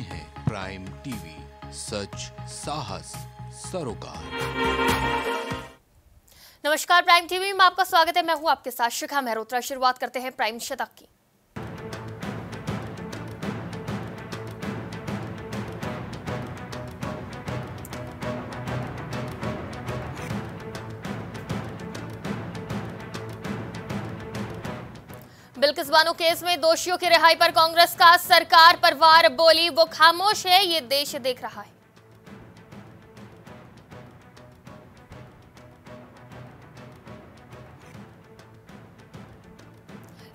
हैं prime TV, सच साहस सरोकार। नमस्कार, प्राइम टीवी में आपका स्वागत है। मैं हूं आपके साथ शिखा महरोत्रा। शुरुआत करते हैं प्राइम शतक की। बिलकिस बानो केस में दोषियों की रिहाई पर कांग्रेस का सरकार परिवार बोली, वो खामोश है, ये देश देख रहा है।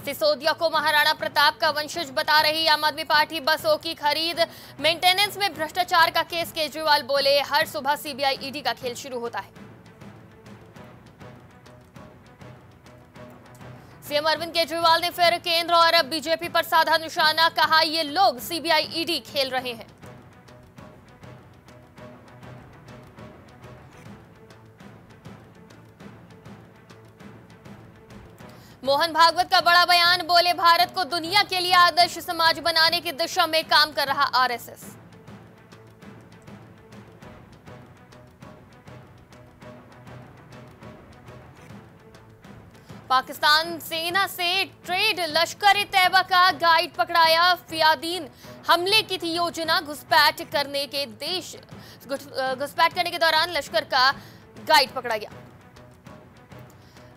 सिसोदिया को महाराणा प्रताप का वंशज बता रही आम आदमी पार्टी, बसों की खरीद मेंटेनेंस में भ्रष्टाचार का केस, केजरीवाल बोले हर सुबह सीबीआई ईडी का खेल शुरू होता है। सीएम अरविंद केजरीवाल ने फिर केंद्र और अब बीजेपी पर साधा निशाना, कहा ये लोग सीबीआई ईडी खेल रहे हैं। मोहन भागवत का बड़ा बयान, बोले भारत को दुनिया के लिए आदर्श समाज बनाने की दिशा में काम कर रहा आरएसएस। पाकिस्तान सेना से ट्रेड, लश्कर तैयबा का गाइड पकड़ाया, फियादीन हमले की थी योजना, घुसपैठ करने के दौरान लश्कर का गाइड पकड़ा गया।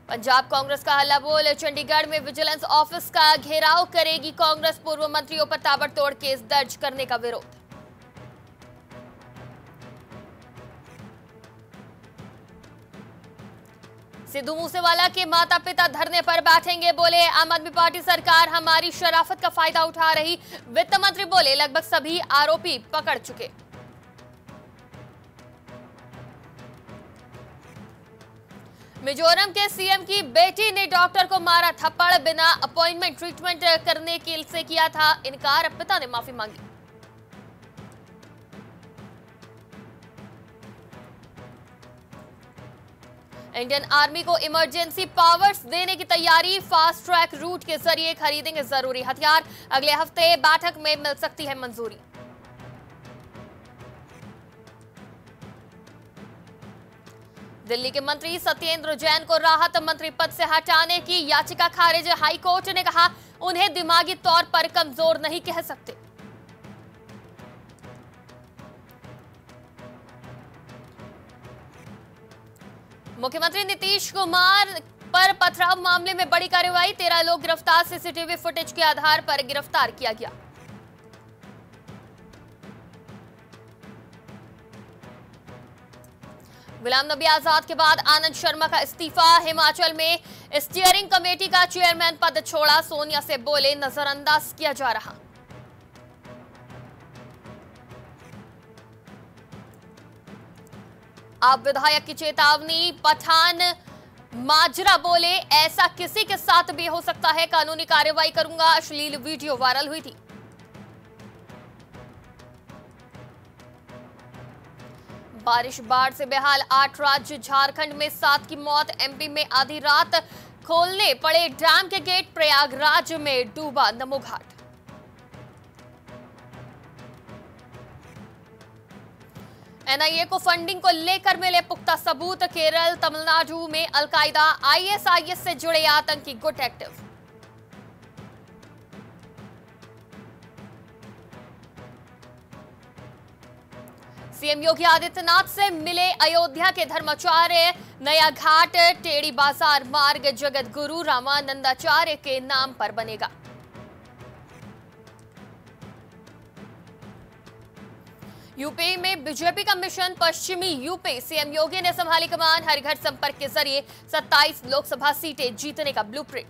पंजाब कांग्रेस का हल्ला बोल, चंडीगढ़ में विजिलेंस ऑफिस का घेराव करेगी कांग्रेस, पूर्व मंत्रियों पर ताबड़तोड़ केस दर्ज करने का विरोध। सिद्धू मूसेवाला के माता पिता धरने पर बैठेंगे, बोले आम आदमी पार्टी सरकार हमारी शराफत का फायदा उठा रही, वित्त मंत्री बोले लगभग सभी आरोपी पकड़ चुके। मिजोरम के सीएम की बेटी ने डॉक्टर को मारा थप्पड़, बिना अपॉइंटमेंट ट्रीटमेंट करने के से किया था इनकार, पिता ने माफी मांगी। इंडियन आर्मी को इमरजेंसी पावर्स देने की तैयारी, फास्ट ट्रैक रूट के जरिए खरीदेंगे जरूरी हथियार, अगले हफ्ते बैठक में मिल सकती है मंजूरी। दिल्ली के मंत्री सत्येंद्र जैन को राहत मंत्री पद से हटाने की याचिका खारिज, हाईकोर्ट ने कहा उन्हें दिमागी तौर पर कमजोर नहीं कह सकते। मुख्यमंत्री नीतीश कुमार पर पथराव मामले में बड़ी कार्रवाई, 13 लोग गिरफ्तार, सीसीटीवी फुटेज के आधार पर गिरफ्तार किया गया। गुलाम नबी आजाद के बाद आनंद शर्मा का इस्तीफा, हिमाचल में स्टीयरिंग कमेटी का चेयरमैन पद छोड़ा, सोनिया से बोले नजरअंदाज किया जा रहा। आप विधायक की चेतावनी, पठान माजरा बोले ऐसा किसी के साथ भी हो सकता है, कानूनी कार्रवाई करूंगा, अश्लील वीडियो वायरल हुई थी। बारिश बाढ़ से बेहाल 8 राज्य, झारखंड में 7 की मौत, एमपी में आधी रात खोलने पड़े डैम के गेट, प्रयागराज में डूबा नमो घाट। एनआईए को फंडिंग को लेकर मिले पुख्ता सबूत, केरल तमिलनाडु में अलकायदा आईएसआईएस से जुड़े आतंकी गुट एक्टिव। सीएम योगी आदित्यनाथ से मिले अयोध्या के धर्माचार्य, नया घाट टेढ़ी बाजार मार्ग जगत गुरु रामानंदाचार्य के नाम पर बनेगा। यूपी में बीजेपी का मिशन, पश्चिमी यूपी सीएम योगी ने संभाली कमान, हर घर संपर्क के जरिए 27 लोकसभा सीटें जीतने का ब्लूप्रिंट।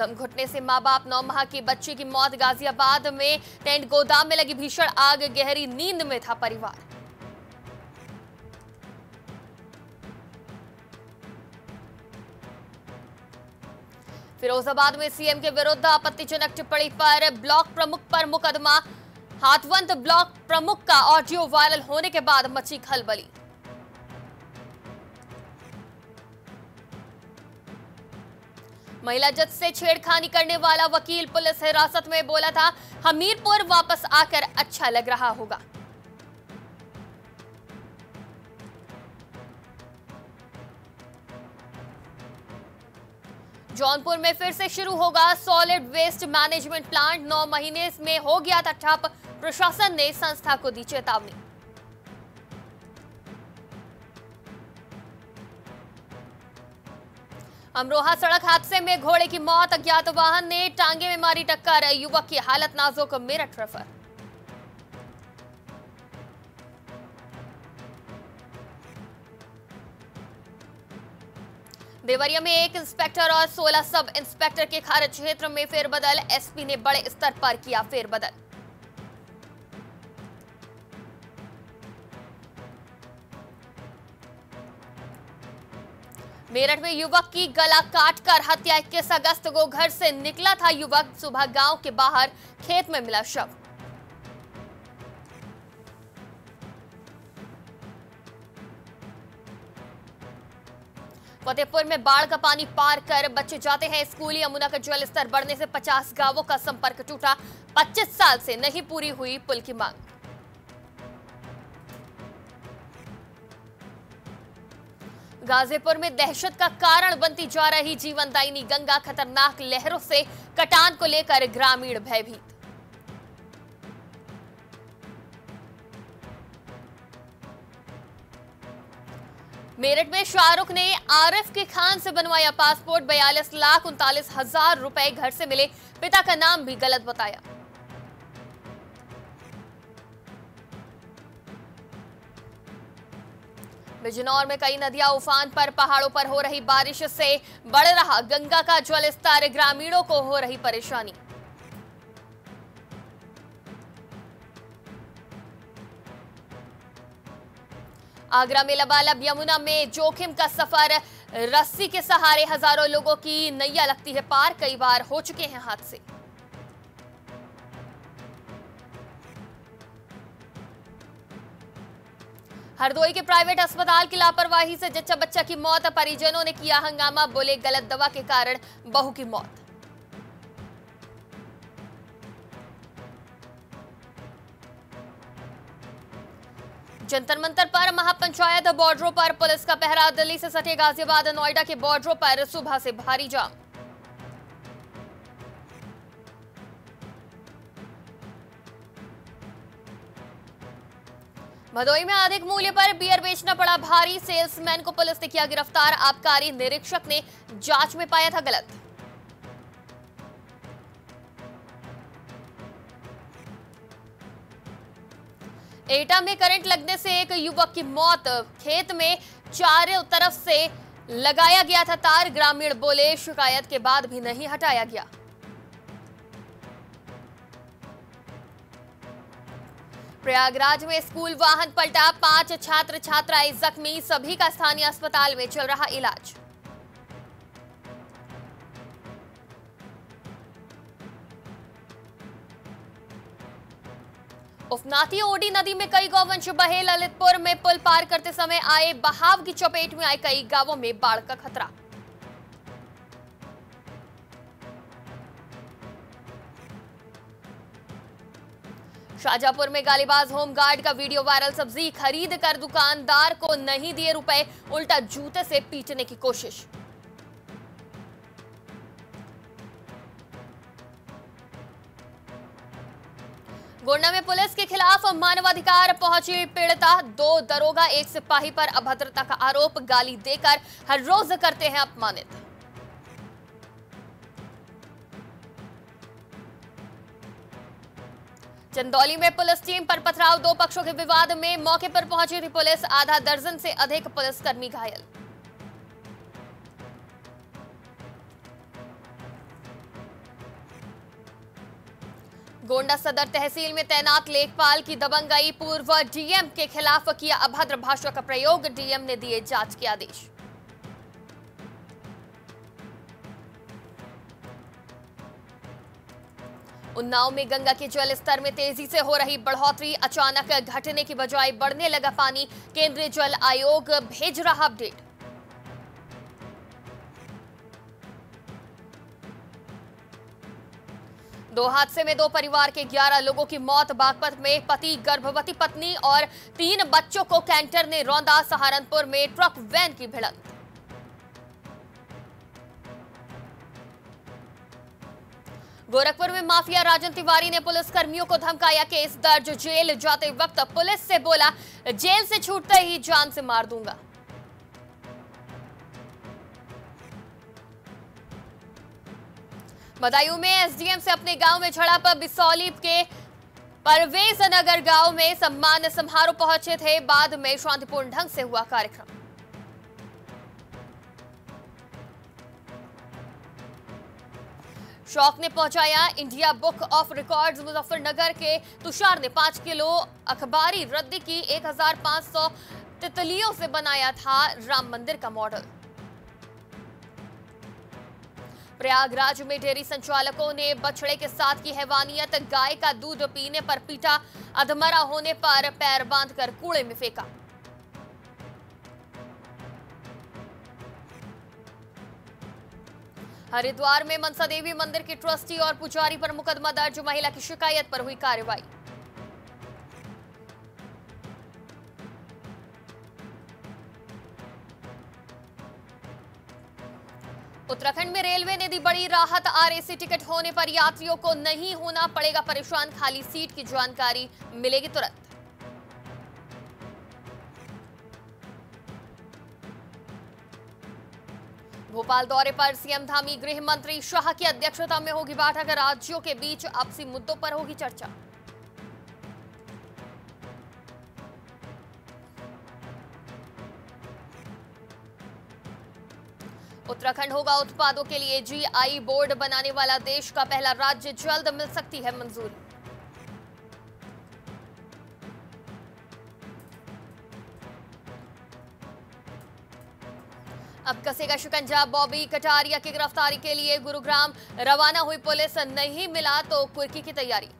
दम घुटने से मां बाप, 9 माह की बच्ची की मौत, गाजियाबाद में टेंट गोदाम में लगी भीषण आग, गहरी नींद में था परिवार। फिरोजाबाद में सीएम के विरुद्ध आपत्तिजनक टिप्पणी पर ब्लॉक प्रमुख पर मुकदमा, हाथवंत ब्लॉक प्रमुख का ऑडियो वायरल होने के बाद मची खलबली। महिला जज से छेड़खानी करने वाला वकील पुलिस हिरासत में, बोला था हमीरपुर वापस आकर अच्छा लग रहा होगा। जौनपुर में फिर से शुरू होगा सॉलिड वेस्ट मैनेजमेंट प्लांट, 9 महीने में हो गया था ठप, प्रशासन ने संस्था को दी चेतावनी। अमरोहा सड़क हादसे में घोड़े की मौत, अज्ञात वाहन ने टांगे में मारी टक्कर, युवक की हालत नाजुक, मेरठ रेफर। देवरिया में 1 इंस्पेक्टर और 16 सब इंस्पेक्टर के खारज क्षेत्र में फेरबदल, एसपी ने बड़े स्तर पर किया फेरबदल। मेरठ में युवक की गला काटकर हत्या, 21 अगस्त को घर से निकला था युवक, सुबह गांव के बाहर खेत में मिला शव। फतेहपुर में बाढ़ का पानी पार कर बच्चे जाते हैं स्कूल, यमुना का जल स्तर बढ़ने से 50 गांवों का संपर्क टूटा, 25 साल से नहीं पूरी हुई पुल की मांग। गाजीपुर में दहशत का कारण बनती जा रही जीवनदायिनी गंगा, खतरनाक लहरों से कटान को लेकर ग्रामीण भयभीत। मेरठ में शाहरुख ने आरिफ के खान से बनवाया पासपोर्ट, 42,39,000 रुपए घर से मिले, पिता का नाम भी गलत बताया। बिजनौर में कई नदियां उफान पर, पहाड़ों पर हो रही बारिश से बढ़ रहा गंगा का जलस्तर, ग्रामीणों को हो रही परेशानी। आगरा में लबालब यमुना में जोखिम का सफर, रस्सी के सहारे हजारों लोगों की नैया लगती है पार, कई बार हो चुके हैं हादसे। हरदोई के प्राइवेट अस्पताल की लापरवाही से जच्चा बच्चा की मौत, परिजनों ने किया हंगामा, बोले गलत दवा के कारण बहू की मौत। जंतर मंतर पर महापंचायत बॉर्डरों पर पुलिस का पहरा, दिल्ली से सटे गाजियाबाद नोएडा के बॉर्डरों पर सुबह से भारी जाम। भदोही में अधिक मूल्य पर बियर बेचना पड़ा भारी, सेल्समैन को पुलिस ने किया गिरफ्तार, आबकारी निरीक्षक ने जांच में पाया था गलत। एटा में करंट लगने से एक युवक की मौत, खेत में चारों तरफ से लगाया गया था तार, ग्रामीण बोले शिकायत के बाद भी नहीं हटाया गया। प्रयागराज में स्कूल वाहन पलटा, 5 छात्र छात्राएं जख्मी, सभी का स्थानीय अस्पताल में चल रहा इलाज। उफनाती ओडी नदी में कई गौवंश बहे, ललितपुर में पुल पार करते समय आए बहाव की चपेट में आए कई गांवों में बाढ़ का खतरा। शाहजहापुर में गालीबाज होमगार्ड का वीडियो वायरल, सब्जी खरीद कर दुकानदार को नहीं दिए रुपए, उल्टा जूते से पीटने की कोशिश। गोंडा में पुलिस के खिलाफ मानवाधिकार पहुंची पीड़िता, 2 दरोगा 1 सिपाही पर अभद्रता का आरोप, गाली देकर हर रोज करते हैं अपमानित। चंदौली में पुलिस टीम पर पथराव, 2 पक्षों के विवाद में मौके पर पहुंची थी पुलिस, आधा दर्जन से अधिक पुलिसकर्मी घायल। गोंडा सदर तहसील में तैनात लेखपाल की दबंगई, पूर्व डीएम के खिलाफ किया अभद्र भाषा का प्रयोग, डीएम ने दिए जांच के आदेश। उन्नाव में गंगा के जलस्तर में तेजी से हो रही बढ़ोतरी, अचानक घटने की बजाय बढ़ने लगा पानी, केंद्रीय जल आयोग भेज रहा अपडेट। दो हादसे में दो परिवार के 11 लोगों की मौत। बागपत में पति, गर्भवती पत्नी और 3 बच्चों को कैंटर ने रौंदा। सहारनपुर में ट्रक वैन की भिड़ंत। गोरखपुर में माफिया राजन तिवारी ने पुलिसकर्मियों को धमकाया। केस दर्ज। जेल जाते वक्त पुलिस से बोला, जेल से छूटते ही जान से मार दूंगा। बदायूं में एसडीएम से अपने गांव में झड़प। बिसौली के परवेज नगर गांव में सम्मान समारोह पहुंचे थे, बाद में शांतिपूर्ण ढंग से हुआ कार्यक्रम। शौक ने पहुंचाया India book of records. Muzaffarnagar के तुषार ने 5 किलो अखबारी रद्दी की 1500 तितलियों से बनाया था राम मंदिर का मॉडल। प्रयागराज में डेयरी संचालकों ने बछड़े के साथ की हैवानियत। गाय का दूध पीने पर पीटा, अधमरा होने पर पैर बांधकर कूड़े में फेंका। हरिद्वार में मनसा देवी मंदिर के ट्रस्टी और पुजारी पर मुकदमा दर्ज। महिला की शिकायत पर हुई कार्रवाई। उत्तराखंड में रेलवे ने दी बड़ी राहत। आरएसी टिकट होने पर यात्रियों को नहीं होना पड़ेगा परेशान। खाली सीट की जानकारी मिलेगी तुरंत। भोपाल दौरे पर सीएम धामी। गृह मंत्री शाह की अध्यक्षता में होगी बैठक। राज्यों के बीच आपसी मुद्दों पर होगी चर्चा। उत्तराखंड होगा उत्पादों के लिए जीआई बोर्ड बनाने वाला देश का पहला राज्य। जल्द मिल सकती है मंजूरी। अब कसेगा शिकंजा। बॉबी कटारिया की गिरफ्तारी के लिए गुरुग्राम रवाना हुई पुलिस। नहीं मिला तो कुर्की की तैयारी।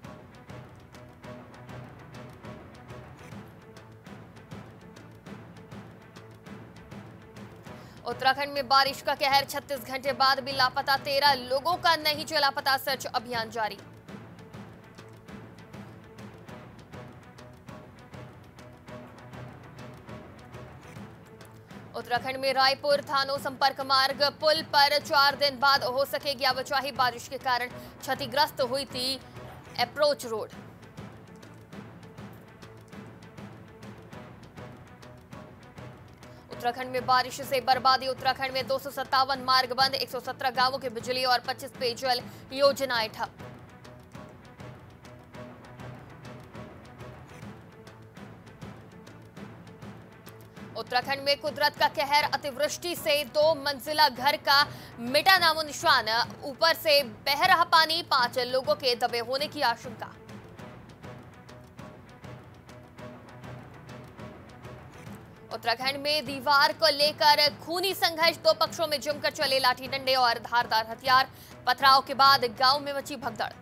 उत्तराखंड में बारिश का कहर। 36 घंटे बाद भी लापता 13 लोगों का नहीं चला पता। सर्च अभियान जारी। उत्तराखंड में रायपुर थानो संपर्क मार्ग पुल पर 4 दिन बाद हो सकेगी आवाजाही। बारिश के कारण क्षतिग्रस्त हुई थी अप्रोच रोड। उत्तराखंड में बारिश से बर्बादी। उत्तराखंड में 257 मार्ग बंद। 117 गांवों के बिजली और 25 पेयजल योजनाएं ठप। उत्तराखंड में कुदरत का कहर। अतिवृष्टि से 2 मंजिला घर का मिटा नामो निशान। ऊपर से बह रहा पानी। 5 लोगों के दबे होने की आशंका। उत्तराखंड में दीवार को लेकर खूनी संघर्ष। 2 पक्षों में जमकर चले लाठी डंडे और धारदार हथियार। पथराव के बाद गांव में मची भगदड़।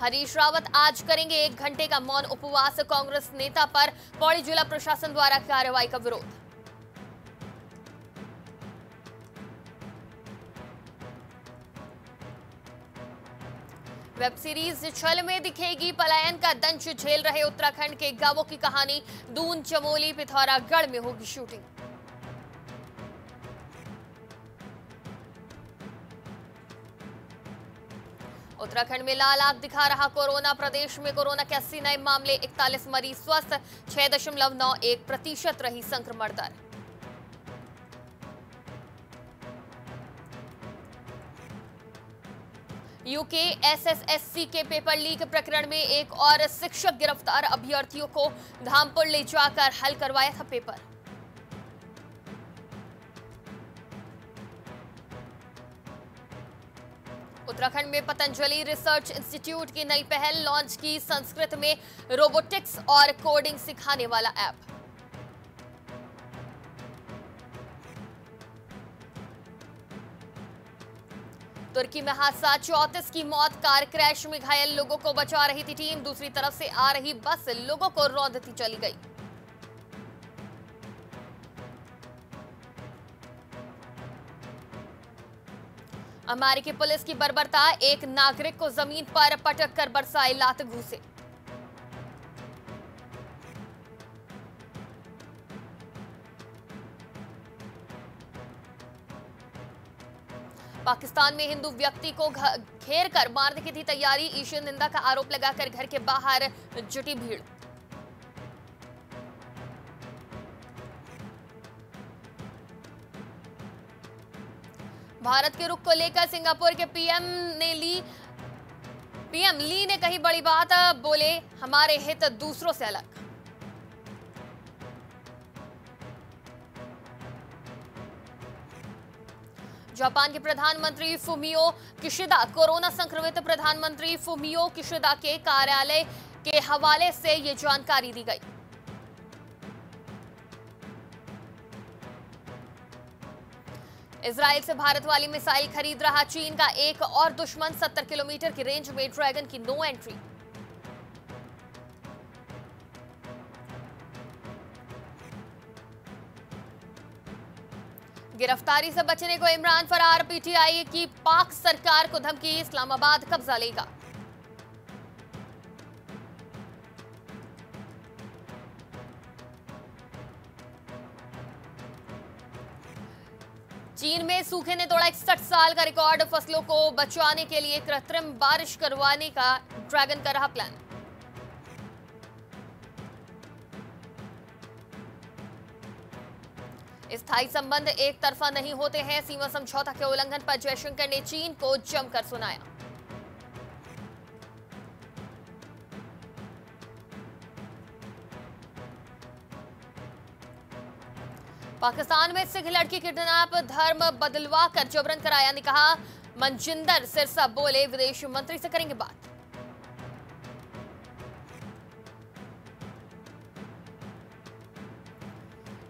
हरीश रावत आज करेंगे 1 घंटे का मौन उपवास। कांग्रेस नेता पर पौड़ी जिला प्रशासन द्वारा कार्रवाई का विरोध। वेब सीरीज छल में दिखेगी। पलायन का दंश झेल रहे उत्तराखंड के गांवों की कहानी। दून, चमोली, पिथौरागढ़ में होगी शूटिंग। उत्तराखंड में लाल आग दिखा रहा कोरोना। प्रदेश में कोरोना के 80 नए मामले। 41 मरीज स्वस्थ। 6.91% रही संक्रमण दर। यूके एसएसएससी के पेपर लीक प्रकरण में एक और शिक्षक गिरफ्तार। अभ्यर्थियों को धामपुर ले जाकर हल करवाया था पेपर। उत्तराखंड में पतंजलि रिसर्च इंस्टीट्यूट की नई पहल। लॉन्च की संस्कृत में रोबोटिक्स और कोडिंग सिखाने वाला ऐप। तुर्की में हादसा। 34 की मौत। कार क्रैश में घायल लोगों को बचा रही थी टीम। दूसरी तरफ से आ रही बस लोगों को रौंदती चली गई। अमेरिकी पुलिस की बर्बरता, एक नागरिक को जमीन पर पटक कर बरसाई लात घूसे। पाकिस्तान में हिंदू व्यक्ति को घेर कर मारने की थी तैयारी, ईश्वर निंदा का आरोप लगाकर घर के बाहर जुटी भीड़। भारत के रुख को लेकर सिंगापुर के पीएम ली ने कही बड़ी बात, बोले हमारे हित दूसरों से अलग। जापान के प्रधानमंत्री फुमियो किशिदा कोरोना संक्रमित प्रधानमंत्री फुमियो किशिदा के कार्यालय के हवाले से ये जानकारी दी गई। इजराइल से भारत वाली मिसाइल खरीद रहा चीन का एक और दुश्मन, 70 किलोमीटर की रेंज में ड्रैगन की नो एंट्री। गिरफ्तारी से बचने को इमरान फरार, पीटीआई की पाक सरकार को धमकी, इस्लामाबाद कब्जा लेगा। चीन में सूखे ने तोड़ा 61 साल का रिकॉर्ड, फसलों को बचाने के लिए कृत्रिम बारिश करवाने का ड्रैगन का रहा प्लान। स्थायी संबंध एक तरफा नहीं होते हैं, सीमा समझौता के उल्लंघन पर जयशंकर ने चीन को जमकर सुनाया। पाकिस्तान में सिख लड़की किडनैप, धर्म बदलवा कर जबरन कराया निकाह, मनजिंदर सिरसा बोले विदेश मंत्री से करेंगे बात।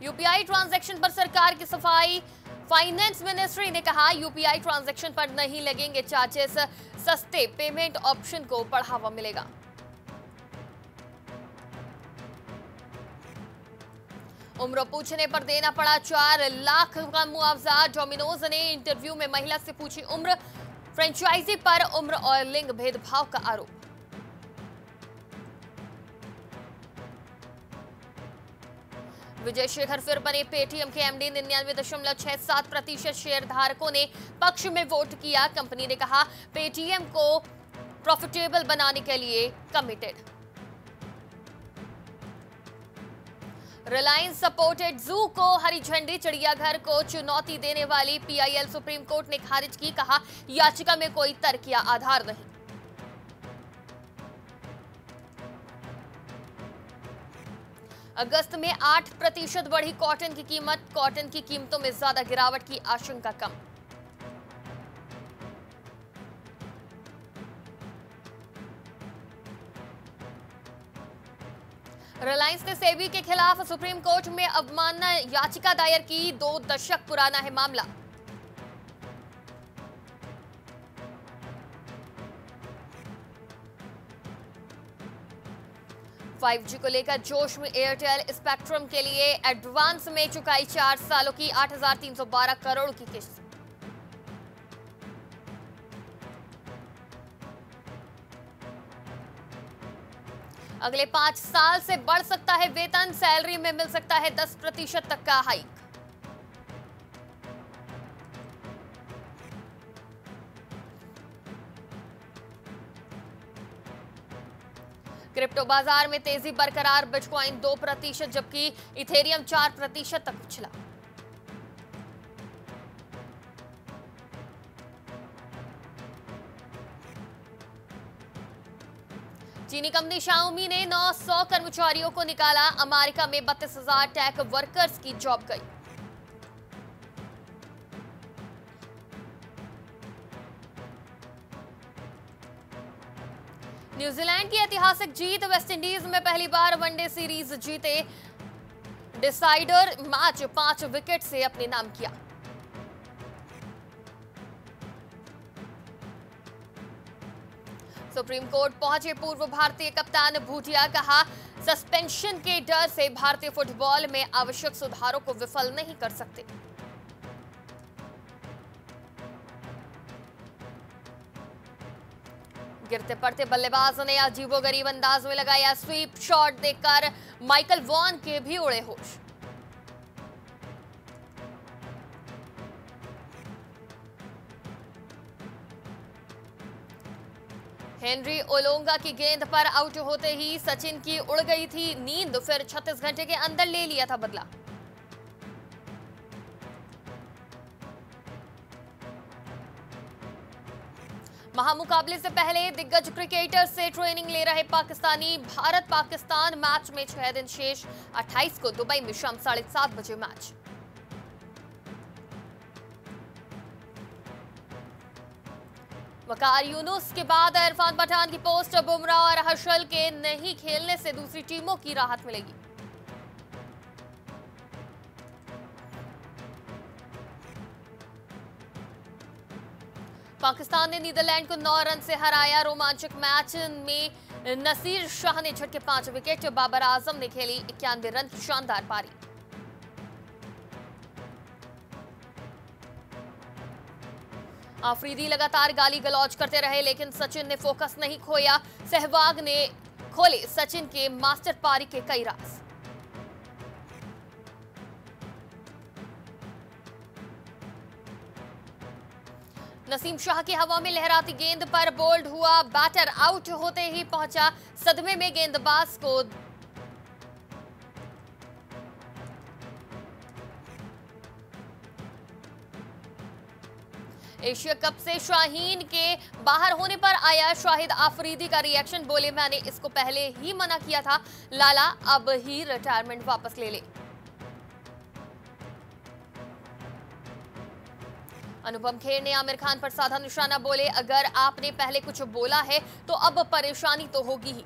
यूपीआई ट्रांजैक्शन पर सरकार की सफाई, फाइनेंस मिनिस्ट्री ने कहा यूपीआई ट्रांजैक्शन पर नहीं लगेंगे चार्जेस, सस्ते पेमेंट ऑप्शन को बढ़ावा मिलेगा। उम्र पूछने पर देना पड़ा 4 लाख का मुआवजा, डोमिनोज ने इंटरव्यू में महिला से पूछी उम्र, फ्रेंचाइजी पर उम्र और लिंग भेदभाव का आरोप। विजय शेखर फिर बने पेटीएम के एमडी, 99.67% शेयर धारकों ने पक्ष में वोट किया। कंपनी ने कहा पेटीएम को प्रॉफिटेबल बनाने के लिए कमिटेड। रिलायंस सपोर्टेड जू को हरी झंडी, चिड़ियाघर को चुनौती देने वाली पीआईएल सुप्रीम कोर्ट ने खारिज की, कहा याचिका में कोई तर्क या आधार नहीं। अगस्त में 8% बढ़ी कॉटन की कीमत, कॉटन की कीमतों में ज्यादा गिरावट की आशंका कम। रिलायंस ने सेबी के खिलाफ सुप्रीम कोर्ट में अवमानना याचिका दायर की, 2 दशक पुराना है मामला। फाइव को लेकर जोश में एयरटेल, स्पेक्ट्रम के लिए एडवांस में चुकाई 4 सालों की 8,312 करोड़ की किस्त। अगले 5 साल से बढ़ सकता है वेतन, सैलरी में मिल सकता है 10% तक का हाइक। क्रिप्टो बाजार में तेजी बरकरार, बिटकॉइन 2% जबकि इथेरियम 4% तक उछला। चीनी कंपनी शाओमी ने 900 कर्मचारियों को निकाला, अमेरिका में 32,000 टेक वर्कर्स की जॉब गई। न्यूजीलैंड की ऐतिहासिक जीत, वेस्टइंडीज में पहली बार वनडे सीरीज जीते, डिसाइडर मैच 5 विकेट से अपने नाम किया। सुप्रीम कोर्ट पहुंचे पूर्व भारतीय कप्तान भूटिया, कहा सस्पेंशन के डर से भारतीय फुटबॉल में आवश्यक सुधारों को विफल नहीं कर सकते। गिरते पड़ते बल्लेबाज ने अजीबोगरीब अंदाज में लगाया स्वीप शॉट, देखकर माइकल वॉन के भी उड़े होश। हेनरी ओलोंगा की गेंद पर आउट होते ही सचिन की उड़ गई थी नींद, फिर 36 घंटे के अंदर ले लिया था बदला। महामुकाबले से पहले दिग्गज क्रिकेटर से ट्रेनिंग ले रहे पाकिस्तानी, भारत पाकिस्तान मैच में 6 दिन शेष, 28 को दुबई में शाम 7:30 बजे मैच। वकार यूनुस के बाद इरफान पठान की पोस्ट, बुमराह और हर्षल के नहीं खेलने से दूसरी टीमों की राहत मिलेगी। पाकिस्तान ने नीदरलैंड को 9 रन से हराया, रोमांचक मैच में नसीर शाह ने झटके 5 विकेट, बाबर आजम ने खेली 91 रन की शानदार पारी। आफरीदी लगातार गाली गलौज करते रहे लेकिन सचिन ने फोकस नहीं खोया, सहवाग ने खोले सचिन के मास्टर पारी के कई राज। नसीम शाह की हवा में लहराती गेंद पर बोल्ड हुआ बैटर, आउट होते ही पहुंचा सदमे में गेंदबाज को। एशिया कप से शाहीन के बाहर होने पर आया शाहिद आफरीदी का रिएक्शन, बोले मैंने इसको पहले ही मना किया था लाला, अब ही रिटायरमेंट वापस ले ले। अनुपम खेर ने आमिर खान पर साधा निशाना, बोले अगर आपने पहले कुछ बोला है तो अब परेशानी तो होगी ही।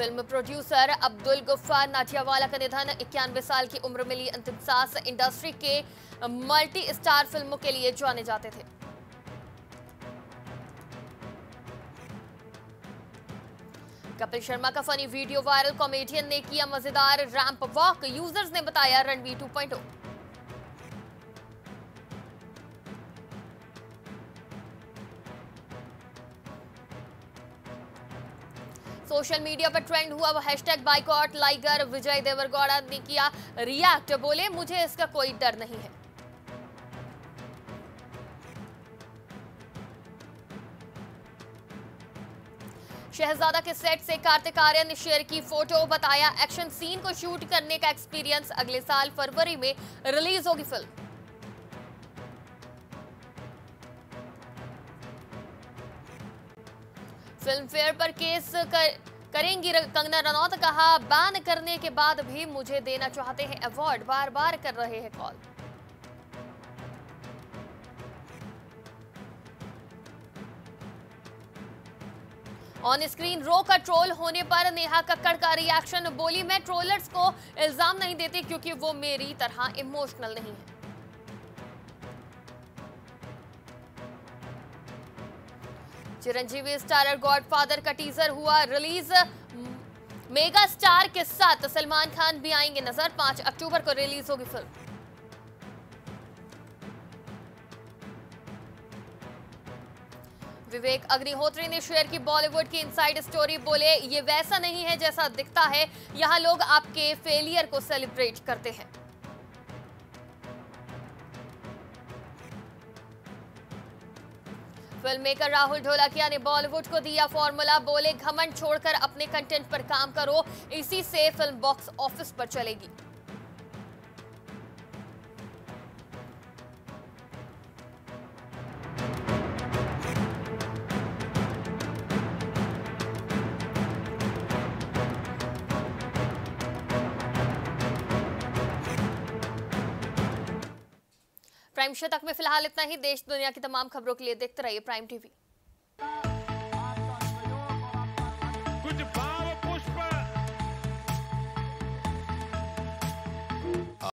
फिल्म प्रोड्यूसर अब्दुल गफ्फार नाटियावाला का निधन, 91 साल की उम्र में ली अंतिम सांस। इंडस्ट्री के मल्टी स्टार फिल्मों के लिए जाने जाते थे। कपिल शर्मा का फनी वीडियो वायरल, कॉमेडियन ने किया मजेदार रैंप वॉक, यूजर्स ने बताया रणवीर 2.0। सोशल मीडिया पर ट्रेंड हुआ वो हैशटैग बाइकॉट लाइगर, विजय देवरगौड़ा ने किया रिएक्ट, बोले मुझे इसका कोई डर नहीं है। शहजादा के सेट से कार्तिक आर्यन ने शेयर की फोटो, बताया एक्शन सीन को शूट करने का एक्सपीरियंस, अगले साल फरवरी में रिलीज होगी फिल्म। फिल्म फेयर पर केस करेंगी कंगना रनौत, कहा बैन करने के बाद भी मुझे देना चाहते हैं अवार्ड, बार बार कर रहे हैं कॉल। ऑन स्क्रीन रो का ट्रोल होने पर नेहा कक्कड़ का रिएक्शन, बोली मैं ट्रोलर्स को इल्जाम नहीं देती क्योंकि वो मेरी तरह इमोशनल नहीं है। चिरंजीवी स्टारर गॉडफादर का टीजर हुआ रिलीज, मेगा स्टार के साथ सलमान खान भी आएंगे नजर, 5 अक्टूबर को रिलीज होगी फिल्म। विवेक अग्निहोत्री ने शेयर की बॉलीवुड की इनसाइड स्टोरी, बोले ये वैसा नहीं है जैसा दिखता है, यहाँ लोग आपके फेलियर को सेलिब्रेट करते हैं। फिल्म मेकर राहुल ढोलकिया ने बॉलीवुड को दिया फॉर्मूला, बोले घमंड छोड़कर अपने कंटेंट पर काम करो, इसी से फिल्म बॉक्स ऑफिस पर चलेगी। प्राइम शो तक में फिलहाल इतना ही। देश दुनिया की तमाम खबरों के लिए देखते रहिए प्राइम टीवी।